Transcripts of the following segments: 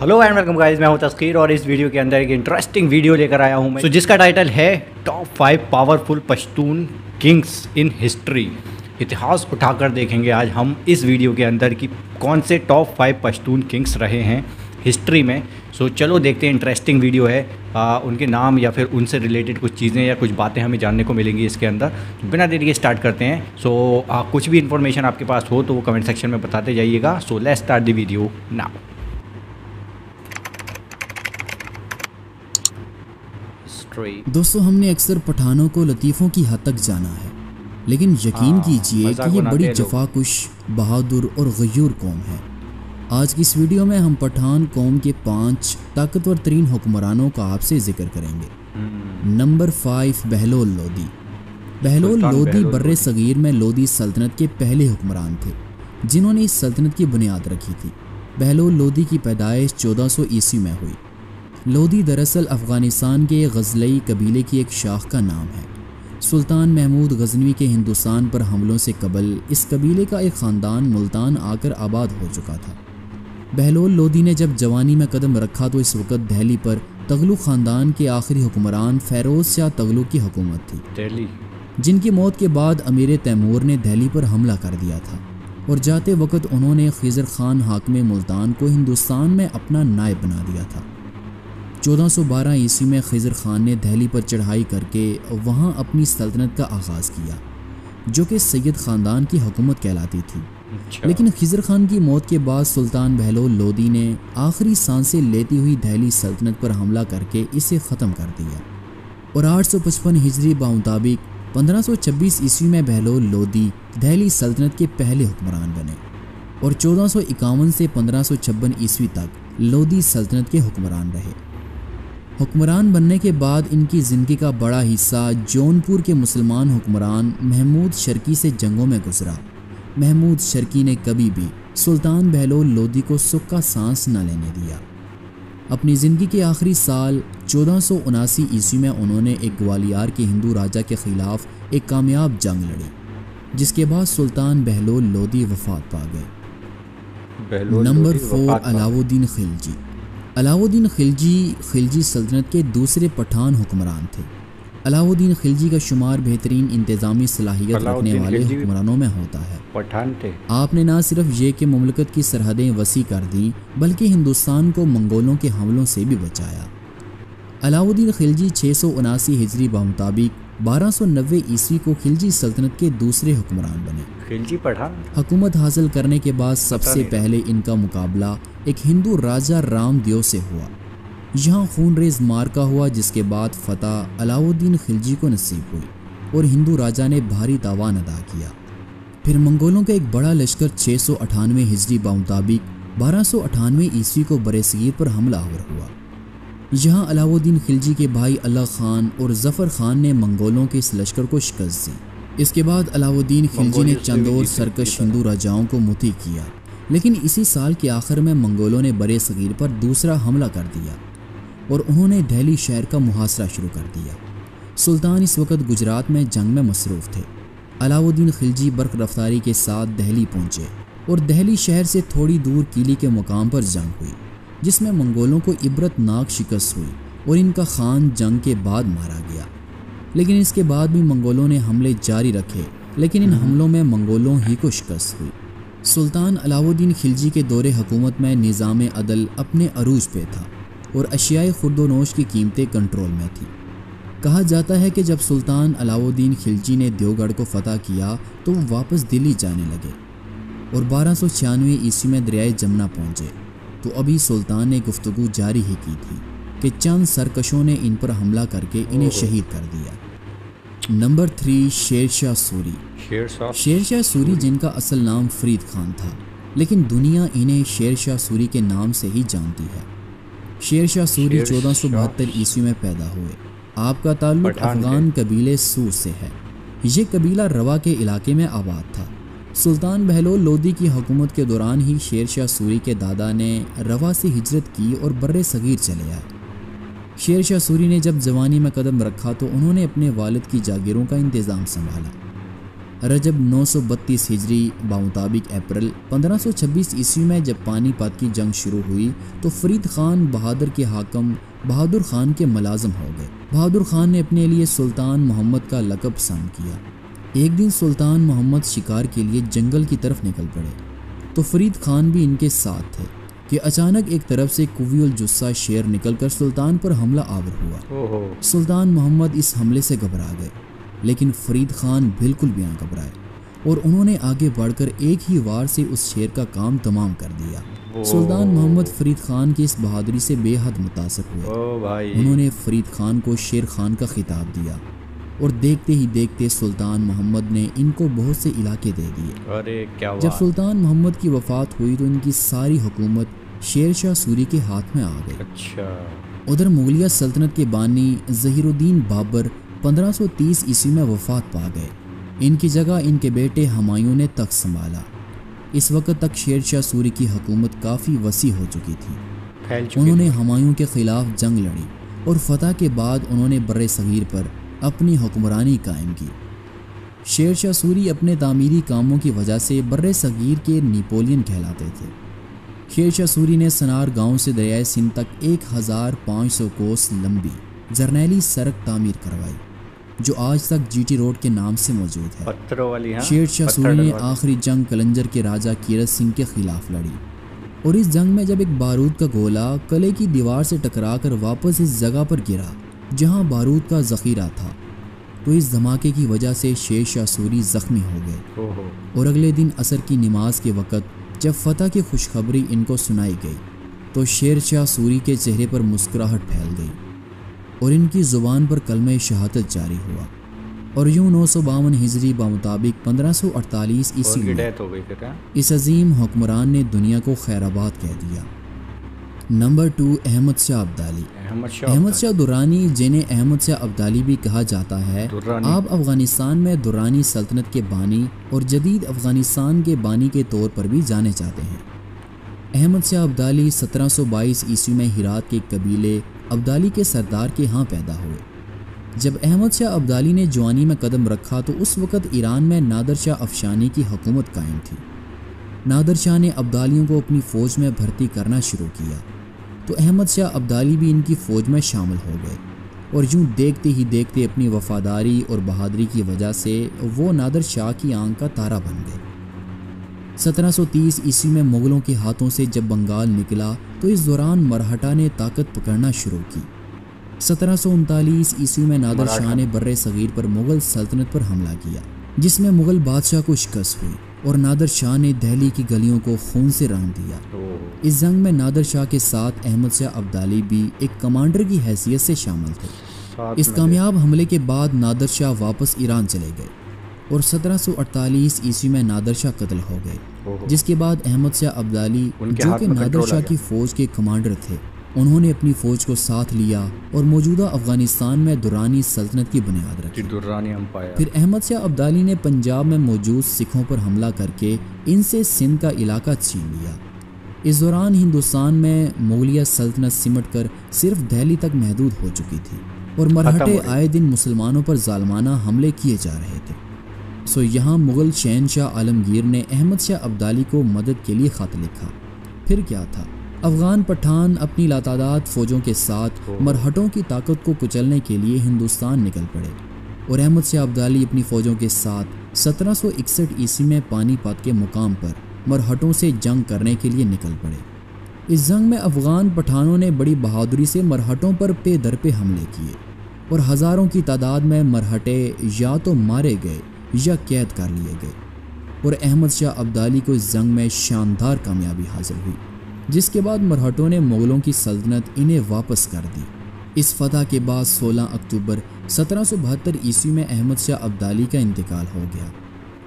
Hello and welcome guys, मैं हूं तस्कीर और इस वीडियो के अंदर एक इंटरेस्टिंग वीडियो लेकर आया हूं मैं जिसका टाइटल है top 5 powerful Pashtun kings in history. इतिहास उठाकर देखेंगे आज हम इस वीडियो के अंदर कि कौन से टॉप 5 पश्तून किंग्स रहे हैं हिस्ट्री में। सो चलो देखते हैं, इंटरेस्टिंग वीडियो है। उनके नाम या फिर उनसे रिलेटेड कुछ चीज़ें या कुछ बातें हमें जानने को मिलेंगी इसके अंदर। बिना देरी के स्टार्ट करते हैं। सो कुछ भी इन्फॉर्मेशन आपके पास हो तो वो कमेंट सेक्शन में बताते जाइएगा। So let's start the video now. दोस्तों, हमने अक्सर पठानों को लतीफ़ों की हद तक जाना है, लेकिन यकीन कीजिए कि ये बड़ी जफाकुश, बहादुर और गयूर कौम है। आज की इस वीडियो में हम पठान कौम के 5 ताकतवर तरीन हुक्मरानों का आपसे जिक्र करेंगे। नंबर 5, बहलोल लोदी। बहलोल लोदी बर्रे सगीर में लोदी सल्तनत के पहले हुक्मरान थे, जिन्होंने इस सल्तनत की बुनियाद रखी थी। बहलोल लोदी की पैदाइश 1400 ईस्वी में हुई। लोदी दरअसल अफ़गानिस्तान के गज़लई कबीले की एक शाख का नाम है। सुल्तान महमूद गजनवी के हिंदुस्तान पर हमलों से कबल इस कबीले का एक ख़ानदान मुल्तान आकर आबाद हो चुका था। बहलोल लोदी ने जब जवानी में कदम रखा तो इस वक्त दहली पर तगलू ख़ानदान के आखिरी हुक्मरान फ़ैरोज़ शाह तगलू की हुकूमत थी, जिनकी मौत के बाद अमीर तैमूर ने दहली पर हमला कर दिया था और जाते वक्त उन्होंने खीज़र ख़ान हाकिम मुल्तान को हिंदुस्तान में अपना नायब बना दिया था। 1412 ईस्वी में खिज़र ख़ान ने दहली पर चढ़ाई करके वहाँ अपनी सल्तनत का आगाज़ किया, जो कि सैयद ख़ानदान की हुकूमत कहलाती थी। लेकिन खिज़र ख़ान की मौत के बाद सुल्तान बहलोल लोदी ने आखिरी सांसें लेती हुई दहली सल्तनत पर हमला करके इसे ख़त्म कर दिया और 855 हिजरी बामुताबिक 1526 ईस्वी में बहलोल लोदी दहली सल्तनत के पहले हुक्मरान बने और 1451 से 1556 ईस्वी तक लोदी सल्तनत के हुक्मरान रहे। हुक्मरान बनने के बाद इनकी ज़िंदगी का बड़ा हिस्सा जौनपुर के मुसलमान हुक्मरान महमूद शर्की से जंगों में गुजरा। महमूद शर्की ने कभी भी सुल्तान बहलोल लोदी को सुख का सांस न लेने दिया। अपनी ज़िंदगी के आखिरी साल 1479 ईस्वी में उन्होंने एक ग्वालियर के हिंदू राजा के ख़िलाफ़ एक कामयाब जंग लड़ी, जिसके बाद सुल्तान बहलोल लोदी वफ़ात पा गए। नंबर 4, अलाउद्दीन खिलजी। अलाउद्दीन खिलजी सल्तनत के दूसरे पठान हुक्मरान थे। अलाउद्दीन खिलजी का शुमार बेहतरीन इंतज़ामी सलाहियत रखने वाले हुक्मरानों में होता है। पठान थे। आपने ना सिर्फ ये कि मुमलकत की सरहदें वसी कर दी, बल्कि हिंदुस्तान को मंगोलों के हमलों से भी बचाया। अलाउद्दीन खिलजी 679 हिजरी बामुताबिक 1290 ईस्वी को खिलजी सल्तनत के दूसरे हुक्मरान बने। खिलजी पठान हुकूमत हासिल करने के बाद सबसे पहले इनका मुकाबला एक हिंदू राजा रामदेव से हुआ। यहाँ खूनरेज मार्का हुआ, जिसके बाद फतह अलाउद्दीन खिलजी को नसीब हुई और हिंदू राजा ने भारी तावान अदा किया। फिर मंगोलों का एक बड़ा लश्कर 698 हिजरी बामुताबिक 1298 ईस्वी को बरेसगीर पर हमलावर हुआ। यहाँ अलाउद्दीन खिलजी के भाई अल्लाह ख़ान और ज़फ़र ख़ान ने मंगोलों के इस लश्कर को शिकस्त दी। इसके बाद अलाउद्दीन खिलजी ने चंद और सरकश हिंदू राजाओं को मुती किया, लेकिन इसी साल के आखिर में मंगोलों ने बरे सगीर पर दूसरा हमला कर दिया और उन्होंने दिल्ली शहर का मुहासरा शुरू कर दिया। सुल्तान इस वक्त गुजरात में जंग में मसरूफ़ थे। अलाउद्दीन खिलजी बर्क रफ्तारी के साथ दिल्ली पहुँचे और दिल्ली शहर से थोड़ी दूर कीली के मुकाम पर जंग हुई, जिसमें मंगोलों को इबरतनाक शिकस्त हुई और इनका खान जंग के बाद मारा गया। लेकिन इसके बाद भी मंगोलों ने हमले जारी रखे, लेकिन इन हमलों में मंगोलों ही को शिकस्त हुई। सुल्तान अलाउद्दीन खिलजी के दौरे हुकूमत में निज़ाम अदल अपने अरूज पे था और अशियाए खुर्दोनोश की कीमतें कंट्रोल में थी। कहा जाता है कि जब सुल्तान अलाउद्दीन खिलजी ने देवगढ़ को फ़तह किया तो वो वापस दिल्ली जाने लगे और 1296 ईस्वी में दरियाए जमुना पहुँचे। तो अभी सुल्तान ने गुफ्तगू जारी ही की थी कि चंद सरकशों ने इन पर हमला करके इन्हें शहीद कर दिया। नंबर 3, शेर शाह सूरी। शेर शाह सूरी जिनका असल नाम फरीद खान था, लेकिन दुनिया इन्हें शेर शाह सूरी के नाम से ही जानती है। शेर शाह सूरी 1472 ईस्वी में पैदा हुए। आपका ताल्लुक अफगान कबीले सूर से है। ये कबीला रवा के इलाके में आबाद था। सुल्तान बहलोल लोदी की हुकूमत के दौरान ही शेर शाह सूरी के दादा ने रवा से हिजरत की और बर्रे सगीर चले आए। शेर शाह सूरी ने जब जवानी में कदम रखा तो उन्होंने अपने वालिद की जागीरों का इंतज़ाम संभाला। रजब 932 हिजरी बामुताबिक अप्रैल 1526 ईस्वी में जब पानीपत की जंग शुरू हुई तो फरीद खान बहादुर के हाकम बहादुर खान के मुलाजम हो गए। बहादुर खान ने अपने लिए सुल्तान मोहम्मद का लक़ब पसंद किया। एक दिन सुल्तान मोहम्मद शिकार के लिए जंगल की तरफ निकल पड़े तो फरीद खान भी इनके साथ थे कि अचानक एक तरफ से कुव्वुल जुस्सा शेर निकलकर सुल्तान पर हमला आवर हुआ। सुल्तान मोहम्मद इस हमले से घबरा गए, लेकिन फरीद खान बिल्कुल भी ना घबराए और उन्होंने आगे बढ़कर एक ही वार से उस शेर का काम तमाम कर दिया। सुल्तान मोहम्मद फरीद खान की इस बहादुरी से बेहद मुतासिर हुए। उन्होंने फरीद खान को शेर खान का खिताब दिया और देखते ही देखते सुल्तान मोहम्मद ने इनको बहुत से इलाके दे दिए। अरे क्या बात! जब सुल्तान मोहम्मद की वफ़ात हुई तो इनकी सारी हुकूमत शेर शाह सूरी के हाथ में आ गई। अच्छा। उधर मुगलिया सल्तनत के बानी ज़हीरुद्दीन बाबर 1530 ईस्वी में वफ़ात पा गए। इनकी जगह इनके बेटे हमायूं ने तख्त संभाला। इस वक्त तक शेर शाह सूरी की हुकूमत काफ़ी वसी हो चुकी थी। उन्होंने हमायूं के ख़िलाफ़ जंग लड़ी और फतह के बाद उन्होंने बर्रे सग़ीर पर अपनी हुक्मरानी कायम की। शेर शाह सूरी अपने तामीरी कामों की वजह से बर्रे सग़ीर के नेपोलियन कहलाते थे। शेर शाह सूरी ने सनार गांव से दरियाए सिंध तक 1500 कोस लंबी जरनैली सड़क तामीर करवाई जो आज तक GT रोड के नाम से मौजूद है। पत्थरों वाली, हाँ? शेर शाह सूरी ने आखिरी जंग कलंजर के राजा कीरत सिंह के खिलाफ लड़ी और इस जंग में जब एक बारूद का गोला किले की दीवार से टकरा कर वापस इस जगह पर गिरा जहां बारूद का ज़ख़ीरा था तो इस धमाके की वजह से शेर शाह सूरी ज़ख्मी हो गए। और अगले दिन असर की नमाज के वक़्त जब फतह की खुशखबरी इनको सुनाई गई तो शेर शाह सूरी के चेहरे पर मुस्कुराहट फैल गई और इनकी ज़ुबान पर कलमे शहादत जारी हुआ और यूँ 952 हिजरी बामुताबिक 1548 ईस्वी में इस अजीम हुक्मरान ने दुनिया को खैराबाद कह दिया। नंबर 2, अहमद शाह अब्दाली। अहमद शाह दुर्रानी, जिन्हें अहमद शाह अब्दाली भी कहा जाता है, आप अफ़गानिस्तान में दुर्रानी सल्तनत के बानी और जदीद अफ़गानिस्तान के बानी के तौर पर भी जाने जाते हैं। अहमद शाह अब्दाली 1722 ईस्वी में हिरात के कबीले अब्दाली के सरदार के यहाँ पैदा हुए। जब अहमद शाह अब्दाली ने जवानी में कदम रखा तो उस वक़्त ईरान में नादर शाह अफ़शानी की हुकूमत कायम थी। नादर शाह ने अब्दालियों को अपनी फ़ौज में भर्ती करना शुरू किया तो अहमद शाह अब्दाली भी इनकी फ़ौज में शामिल हो गए और यूं देखते ही देखते अपनी वफ़ादारी और बहादुरी की वजह से वो नादर शाह की आंख का तारा बन गए। 1730 ईस्वी में मुग़लों के हाथों से जब बंगाल निकला तो इस दौरान मराठा ने ताकत पकड़ना शुरू की। 1739 ईस्वी में नादर शाह ने बर्रे सग़ीर पर मुग़ल सल्तनत पर हमला किया जिसमें मुग़ल बादशाह को शिकस्त हुई और नादर शाह ने दिल्ली की गलियों को खून से रंग दिया। इस जंग में नादर शाह के साथ अहमद शाह अब्दाली भी एक कमांडर की हैसियत से शामिल थे। इस कामयाब हमले के बाद नादर शाह वापस ईरान चले गए और 1748 ईस्वी में नादर शाह कत्ल हो गए, जिसके बाद अहमद शाह अब्दाली जो कि नादर शाह की फ़ौज के कमांडर थे, उन्होंने अपनी फ़ौज को साथ लिया और मौजूदा अफ़गानिस्तान में दुर्रानी सल्तनत की बुनियाद रखी। फिर अहमद शाह अब्दाली ने पंजाब में मौजूद सिखों पर हमला करके इनसे सिंध का इलाका छीन लिया। इस दौरान हिंदुस्तान में मुग़लिया सल्तनत सिमटकर सिर्फ दिल्ली तक महदूद हो चुकी थी और मराठे आए दिन मुसलमानों पर ज़ालिमाना हमले किए जा रहे थे। सो यहाँ मुग़ल शहनशाह आलमगीर ने अहमद शाह अब्दाली को मदद के लिए ख़त लिखा। फिर क्या था, अफ़गान पठान अपनी लातादाद फ़ौजों के साथ मरहटों की ताकत को कुचलने के लिए हिंदुस्तान निकल पड़े और अहमद शाह अब्दाली अपनी फ़ौजों के साथ 1761 ईस्वी में पानीपत के मुकाम पर मरहटों से जंग करने के लिए निकल पड़े। इस जंग में अफ़गान पठानों ने बड़ी बहादुरी से मरहटों पर पे दर पे हमले किए और हज़ारों की तादाद में मरहटे या तो मारे गए या कैद कर लिए गए और अहमद शाह अब्दाली को इस जंग में शानदार कामयाबी हासिल हुई, जिसके बाद मरहटों ने मुग़लों की सल्तनत इन्हें वापस कर दी। इस फतह के बाद 16 अक्टूबर 1772 ईस्वी में अहमद शाह अब्दाली का इंतकाल हो गया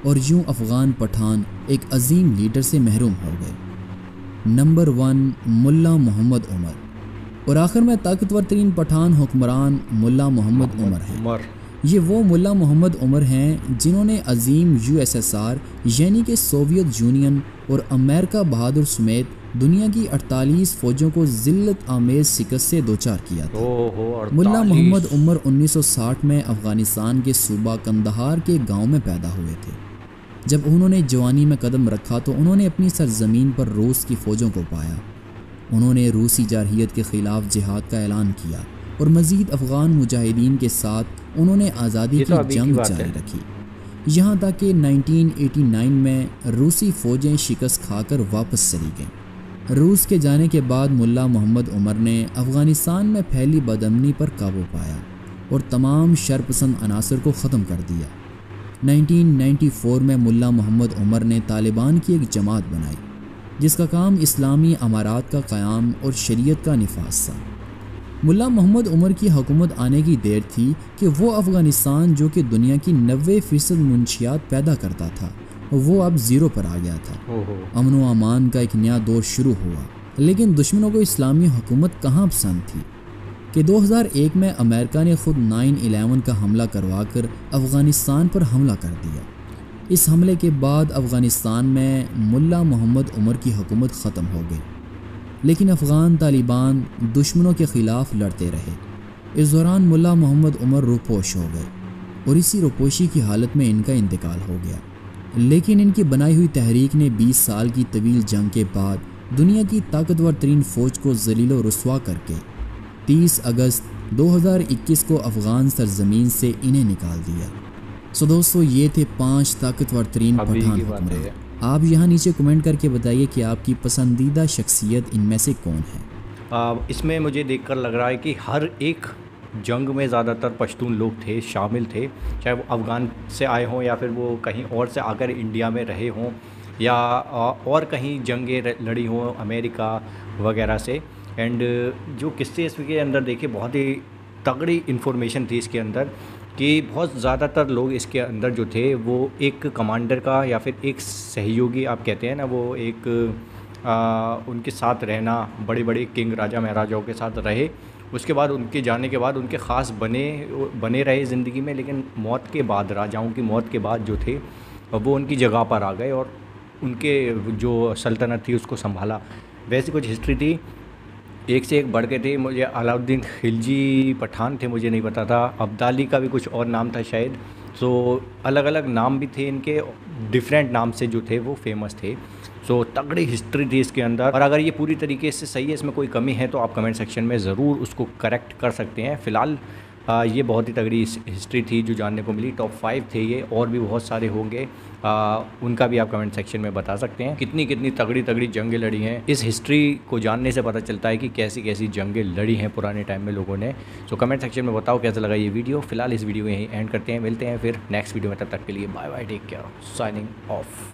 और यूं अफ़गान पठान एक अजीम लीडर से महरूम हो गए। नंबर 1, मुल्ला मोहम्मद उमर। और आखिर में ताकतवर तरीन पठान हुक्मरान मुल्ला मोहम्मद उमर हैं। ये वो मुल्ला मोहम्मद उमर हैं जिन्होंने अजीम USSR यानी कि सोवियत यूनियन और अमेरिका बहादुर समेत दुनिया की 48 फौजों को जिल्लत आमेज शिकस्त से दोचार किया था। मुल्ला मोहम्मद उमर 1960 में अफगानिस्तान के सूबा कंदहार के गांव में पैदा हुए थे। जब उन्होंने जवानी में कदम रखा तो उन्होंने अपनी सरजमीन पर रूस की फ़ौजों को पाया। उन्होंने रूसी जारहियत के ख़िलाफ़ जिहाद का ऐलान किया और मज़ीद अफ़गान मुजाहिदीन के साथ उन्होंने आज़ादी की जंग जारी रखी, यहाँ तक कि 1989 में रूसी फ़ौजें शिकस्त खाकर वापस चली गईं। रूस के जाने के बाद मुल्ला मोहम्मद उमर ने अफ़गानिस्तान में फैली बदअमनी पर काबू पाया और तमाम शरपसंद अनासर को ख़त्म कर दिया। 1994 में मुल्ला मोहम्मद उमर ने तालिबान की एक जमात बनाई जिसका काम इस्लामी अमारात का क़याम और शरीयत का नफाज था। मुल्ला मोहम्मद उमर की हुकूमत आने की देर थी कि वो अफ़गानिस्तान जो कि दुनिया की 90% मुंशियात पैदा करता था वो अब ज़ीरो पर आ गया था। अमन व अमान का एक नया दौर शुरू हुआ, लेकिन दुश्मनों को इस्लामी हुकूमत कहाँ पसंद थी कि 2001 में अमेरिका ने ख़ुद 9/11 का हमला करवा कर अफ़गानिस्तान पर हमला कर दिया। इस हमले के बाद अफ़गानिस्तान में मुल्ला मोहम्मद उमर की हुकूमत ख़त्म हो गई, लेकिन अफ़गान तालिबान दुश्मनों के ख़िलाफ़ लड़ते रहे। इस दौरान मुल्ला मोहम्मद उमर रुपोश हो गए और इसी रुपोशी की हालत में इनका इंतकाल हो गया। लेकिन इनकी बनाई हुई तहरीक ने 20 साल की तवील जंग के बाद दुनिया की ताकतवर तरीन फ़ौज को ज़लील व रुस्वा करके 30 अगस्त 2021 को अफ़गान सरजमीन से इन्हें निकाल दिया। सो दोस्तों, ये थे 5 ताकतवर तरीन पठान हुक्मरान। आप यहाँ नीचे कमेंट करके बताइए कि आपकी पसंदीदा शख्सियत इनमें से कौन है। इसमें मुझे देखकर लग रहा है कि हर एक जंग में ज़्यादातर पश्तून लोग थे, शामिल थे, चाहे वो अफ़गान से आए हों या फिर वो कहीं और से आकर इंडिया में रहे हों या और कहीं जंगें लड़ी हों अमेरिका वगैरह से। एंड जो किस्से इसके अंदर देखे, बहुत ही तगड़ी इन्फॉर्मेशन थी इसके अंदर कि बहुत ज़्यादातर लोग इसके अंदर जो थे वो एक कमांडर का या फिर एक सहयोगी, आप कहते हैं ना, वो एक उनके साथ रहना, बड़े बड़े किंग राजा महाराजाओं के साथ रहे। उसके बाद उनके जाने के बाद उनके ख़ास बने रहे ज़िंदगी में, लेकिन मौत के बाद, राजाओं की मौत के बाद जो थे वो उनकी जगह पर आ गए और उनके जो सल्तनत थी उसको संभाला। वैसे कुछ हिस्ट्री थी, एक से एक बढ़ के थे। मुझे अलाउद्दीन खिलजी पठान थे, मुझे नहीं पता था। अब्दाली का भी कुछ और नाम था शायद, सो अलग अलग नाम भी थे इनके, डिफरेंट नाम से जो थे वो फेमस थे। तो तगड़ी हिस्ट्री थी इसके अंदर, और अगर ये पूरी तरीके से सही है, इसमें कोई कमी है तो आप कमेंट सेक्शन में ज़रूर उसको करेक्ट कर सकते हैं। फ़िलहाल ये बहुत ही तगड़ी हिस्ट्री थी जो जानने को मिली। टॉप 5 थे ये, और भी बहुत सारे होंगे, उनका भी आप कमेंट सेक्शन में बता सकते हैं। कितनी कितनी तगड़ी तगड़ी जंगें लड़ी हैं, इस हिस्ट्री को जानने से पता चलता है कि कैसी कैसी जंगें लड़ी हैं पुराने टाइम में लोगों ने। सो कमेंट सेक्शन में बताओ कैसा लगा ये वीडियो। फ़िलहाल इस वीडियो यहीं एंड करते हैं, मिलते हैं फिर नेक्स्ट वीडियो में। तब तक के लिए bye bye, take care, signing of.